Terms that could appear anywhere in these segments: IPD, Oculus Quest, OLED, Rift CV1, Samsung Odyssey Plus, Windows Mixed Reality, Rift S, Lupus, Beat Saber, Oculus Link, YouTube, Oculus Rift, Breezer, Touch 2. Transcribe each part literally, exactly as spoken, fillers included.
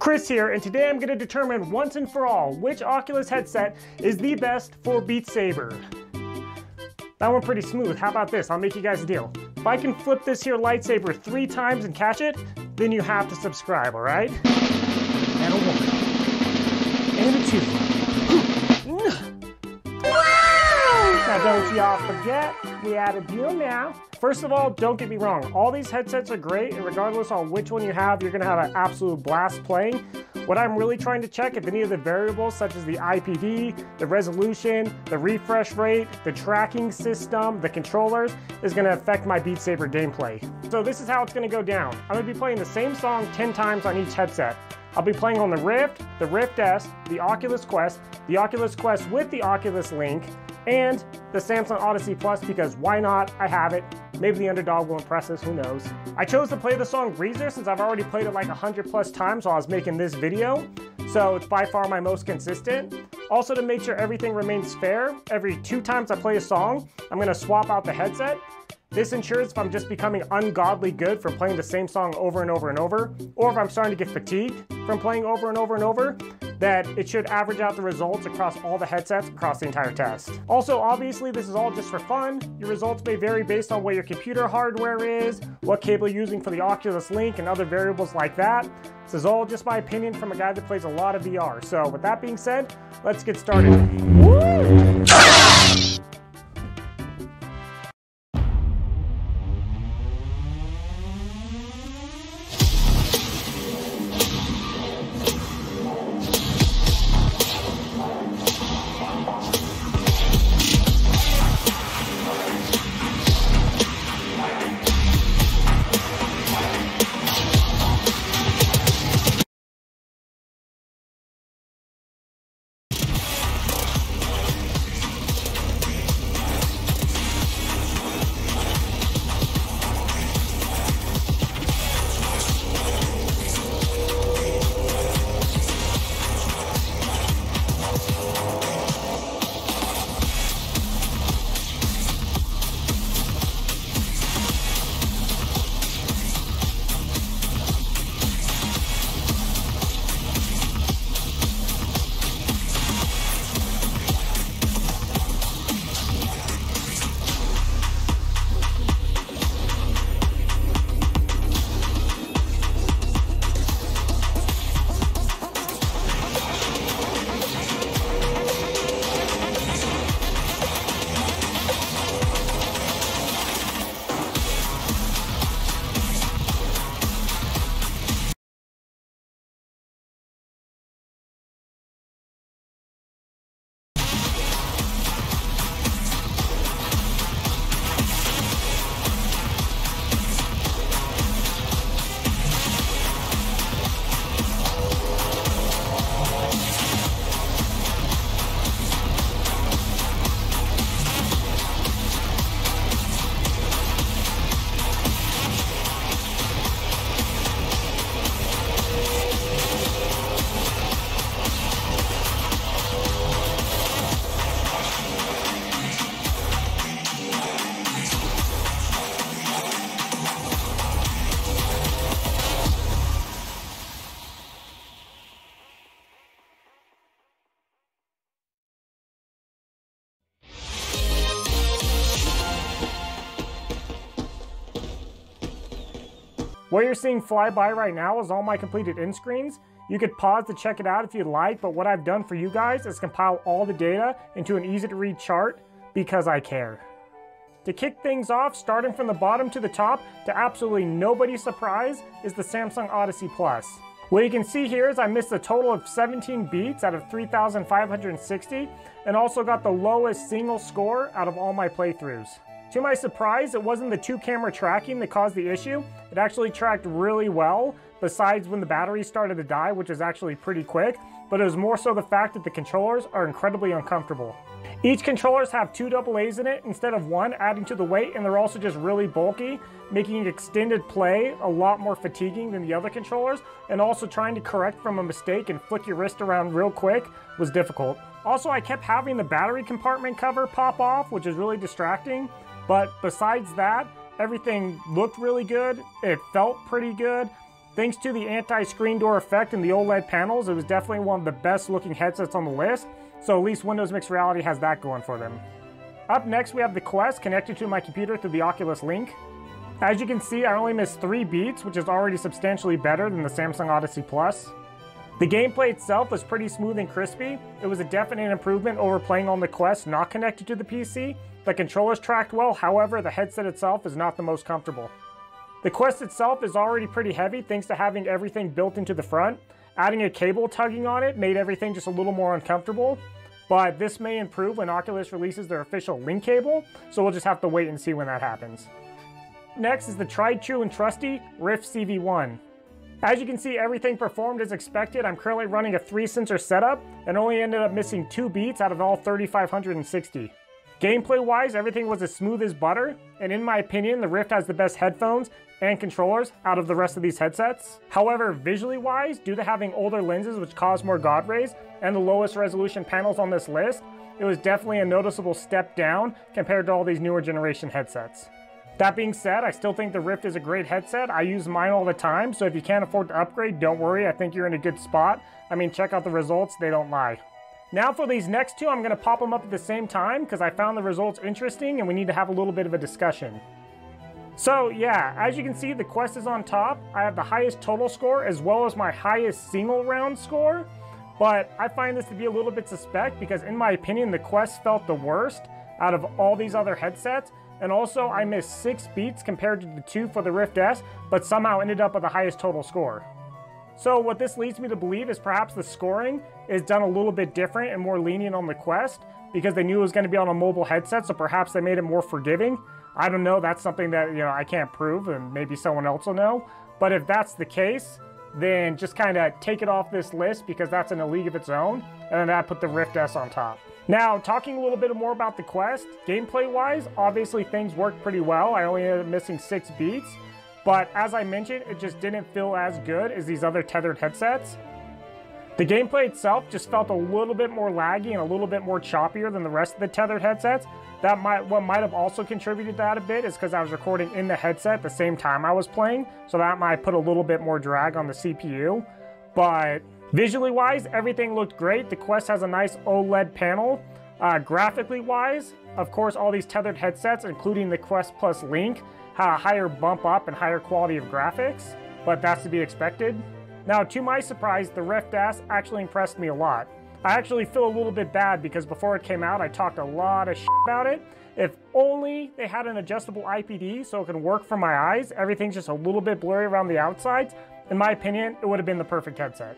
Chris here, and today I'm going to determine once and for all which Oculus headset is the best for Beat Saber. That went pretty smooth. How about this? I'll make you guys a deal. If I can flip this here lightsaber three times and catch it, then you have to subscribe, all right? And a one. And a two. Now don't y'all forget, we had a deal now. First of all, don't get me wrong. All these headsets are great, and regardless on which one you have, you're gonna have an absolute blast playing. What I'm really trying to check if any of the variables, such as the I P D, the resolution, the refresh rate, the tracking system, the controllers, is gonna affect my Beat Saber gameplay. So this is how it's gonna go down. I'm gonna be playing the same song ten times on each headset. I'll be playing on the Rift, the Rift S, the Oculus Quest, the Oculus Quest with the Oculus Link, and the Samsung Odyssey Plus, because why not? I have it. Maybe the underdog will impress us, who knows. I chose to play the song Breezer since I've already played it like a hundred plus times while I was making this video, so it's by far my most consistent. Also, to make sure everything remains fair, every two times I play a song, I'm gonna swap out the headset. This ensures if I'm just becoming ungodly good from playing the same song over and over and over, or if I'm starting to get fatigued from playing over and over and over, that it should average out the results across all the headsets across the entire test. Also, obviously, this is all just for fun. Your results may vary based on what your computer hardware is, what cable you're using for the Oculus Link, and other variables like that. This is all just my opinion from a guy that plays a lot of V R. So with that being said, let's get started. Woo! What you're seeing fly by right now is all my completed in-screens. You could pause to check it out if you'd like, but what I've done for you guys is compile all the data into an easy-to-read chart because I care. To kick things off, starting from the bottom to the top, to absolutely nobody's surprise, is the Samsung Odyssey Plus. What you can see here is I missed a total of seventeen beats out of three thousand five hundred sixty, and also got the lowest single score out of all my playthroughs. To my surprise, it wasn't the two-camera tracking that caused the issue. It actually tracked really well, besides when the battery started to die, which is actually pretty quick, but it was more so the fact that the controllers are incredibly uncomfortable. Each controllers have two double A's in it instead of one, adding to the weight, and they're also just really bulky, making extended play a lot more fatiguing than the other controllers, and also trying to correct from a mistake and flick your wrist around real quick was difficult. Also, I kept having the battery compartment cover pop off, which is really distracting. But besides that, everything looked really good, it felt pretty good, Thanks to the anti-screen door effect and the OLED panels, it was definitely one of the best looking headsets on the list, so at least Windows Mixed Reality has that going for them. Up next we have the Quest connected to my computer through the Oculus Link. As you can see, I only missed three beats, which is already substantially better than the Samsung Odyssey Plus. The gameplay itself was pretty smooth and crispy. It was a definite improvement over playing on the Quest not connected to the P C. The controllers tracked well, however, the headset itself is not the most comfortable. The Quest itself is already pretty heavy thanks to having everything built into the front. Adding a cable tugging on it made everything just a little more uncomfortable, but this may improve when Oculus releases their official Link cable, so we'll just have to wait and see when that happens. Next is the tried, true, and trusty Rift C V one. As you can see, everything performed as expected. I'm currently running a three sensor setup and only ended up missing two beats out of all three thousand five hundred sixty. Gameplay wise, everything was as smooth as butter, and in my opinion, the Rift has the best headphones and controllers out of the rest of these headsets. However, visually wise, due to having older lenses which cause more God rays and the lowest resolution panels on this list, it was definitely a noticeable step down compared to all these newer generation headsets. That being said, I still think the Rift is a great headset. I use mine all the time, so if you can't afford to upgrade, don't worry, I think you're in a good spot. I mean, check out the results, they don't lie. Now for these next two, I'm gonna pop them up at the same time because I found the results interesting and we need to have a little bit of a discussion. So yeah, as you can see, the Quest is on top. I have the highest total score as well as my highest single round score, but I find this to be a little bit suspect because in my opinion, the Quest felt the worst out of all these other headsets. And also I missed six beats compared to the two for the Rift S, but somehow ended up with the highest total score. So what this leads me to believe is perhaps the scoring is done a little bit different and more lenient on the Quest because they knew it was going to be on a mobile headset, so perhaps they made it more forgiving. I don't know, that's something that, you know, I can't prove and maybe someone else will know. But if that's the case, then just kind of take it off this list because that's in a league of its own, and then that put the Rift S on top. Now, talking a little bit more about the Quest, gameplay-wise, obviously things worked pretty well. I only ended up missing six beats, but as I mentioned, it just didn't feel as good as these other tethered headsets. The gameplay itself just felt a little bit more laggy and a little bit more choppier than the rest of the tethered headsets. That might, what might have also contributed to that a bit is because I was recording in the headset at the same time I was playing, so that might put a little bit more drag on the C P U. But visually wise, everything looked great. The Quest has a nice OLED panel. Uh, graphically wise, of course, all these tethered headsets, including the Quest Plus Link, had a higher bump up and higher quality of graphics, but that's to be expected. Now, to my surprise, the Rift S actually impressed me a lot. I actually feel a little bit bad because before it came out, I talked a lot of shit about it. If only they had an adjustable I P D so it can work for my eyes, everything's just a little bit blurry around the outsides. In my opinion, it would have been the perfect headset.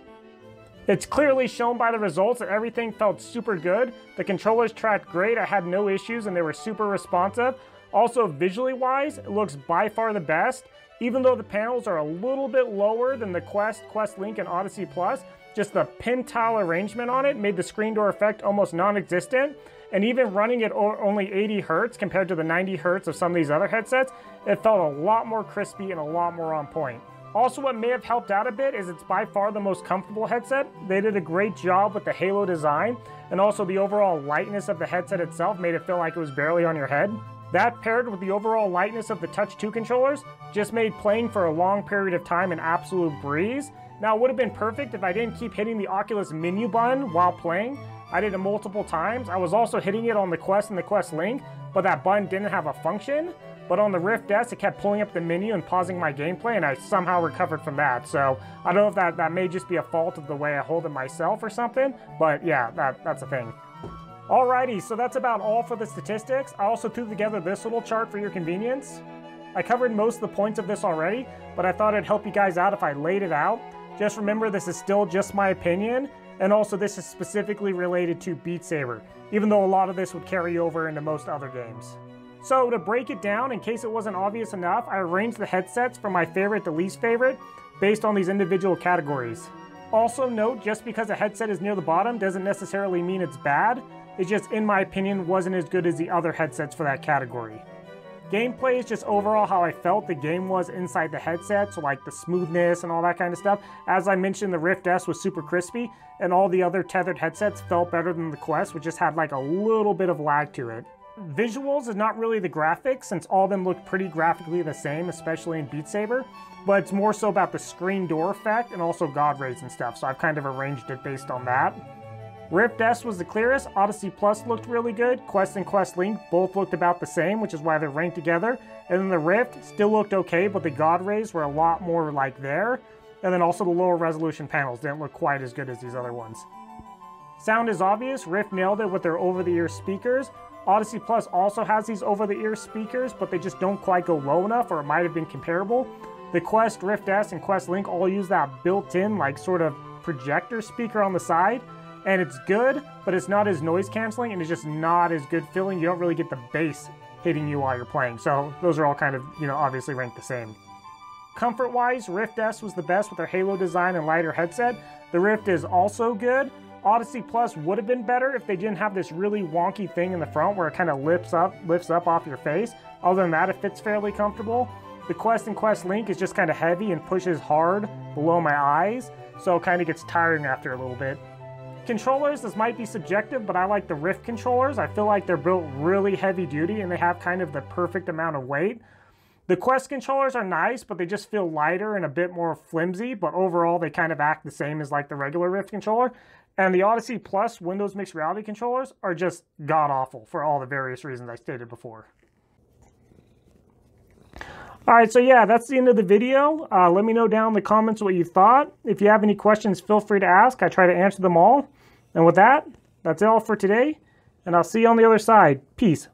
It's clearly shown by the results that everything felt super good. The controllers tracked great, I had no issues, and they were super responsive. Also, visually wise, it looks by far the best. Even though the panels are a little bit lower than the Quest, Quest Link, and Odyssey Plus, just the pin tile arrangement on it made the screen door effect almost non-existent, and even running at only eighty hertz compared to the ninety hertz of some of these other headsets, it felt a lot more crispy and a lot more on point. Also, what may have helped out a bit is it's by far the most comfortable headset. They did a great job with the halo design, and also the overall lightness of the headset itself made it feel like it was barely on your head. That paired with the overall lightness of the Touch two controllers just made playing for a long period of time an absolute breeze. Now, it would have been perfect if I didn't keep hitting the Oculus menu button while playing. I did it multiple times. I was also hitting it on the Quest and the Quest Link, but that button didn't have a function. But on the Rift S, it kept pulling up the menu and pausing my gameplay, and I somehow recovered from that. So I don't know if that, that may just be a fault of the way I hold it myself or something, but yeah, that, that's a thing. Alrighty, so that's about all for the statistics. I also threw together this little chart for your convenience. I covered most of the points of this already, but I thought it'd help you guys out if I laid it out. Just remember, this is still just my opinion, and also this is specifically related to Beat Saber, even though a lot of this would carry over into most other games. So to break it down, in case it wasn't obvious enough, I arranged the headsets from my favorite to least favorite based on these individual categories. Also note, just because a headset is near the bottom doesn't necessarily mean it's bad. It just, in my opinion, wasn't as good as the other headsets for that category. Gameplay is just overall how I felt the game was inside the headset, so like the smoothness and all that kind of stuff. As I mentioned, the Rift S was super crispy, and all the other tethered headsets felt better than the Quest, which just had like a little bit of lag to it. visuals is not really the graphics, since all of them look pretty graphically the same, especially in Beat Saber, but it's more so about the screen door effect and also God rays and stuff, so I've kind of arranged it based on that. Rift S was the clearest, Odyssey Plus looked really good, Quest and Quest Link both looked about the same, which is why they're ranked together, and then the Rift still looked okay, but the God rays were a lot more like there, and then also the lower resolution panels didn't look quite as good as these other ones. Sound is obvious, Rift nailed it with their over-the-ear speakers. Odyssey Plus also has these over-the-ear speakers, but they just don't quite go low enough, or it might have been comparable. The Quest, Rift S, and Quest Link all use that built-in, like, sort of projector speaker on the side, and it's good, but it's not as noise-canceling, and it's just not as good feeling. You don't really get the bass hitting you while you're playing, so those are all kind of, you know, obviously ranked the same. Comfort-wise, Rift S was the best with their Halo design and lighter headset. The Rift is also good. Odyssey Plus would have been better if they didn't have this really wonky thing in the front where it kind of lifts up, lifts up off your face. Other than that, it fits fairly comfortable. The Quest and Quest Link is just kind of heavy and pushes hard below my eyes, so it kind of gets tiring after a little bit. Controllers, this might be subjective, but I like the Rift controllers. I feel like they're built really heavy duty and they have kind of the perfect amount of weight. The Quest controllers are nice, but they just feel lighter and a bit more flimsy, but overall they kind of act the same as like the regular Rift controller. And the Odyssey Plus Windows Mixed Reality controllers are just god-awful for all the various reasons I stated before. Alright, so yeah, that's the end of the video. Uh, let me know down in the comments what you thought. If you have any questions, feel free to ask. I try to answer them all. And with that, that's all for today, and I'll see you on the other side. Peace.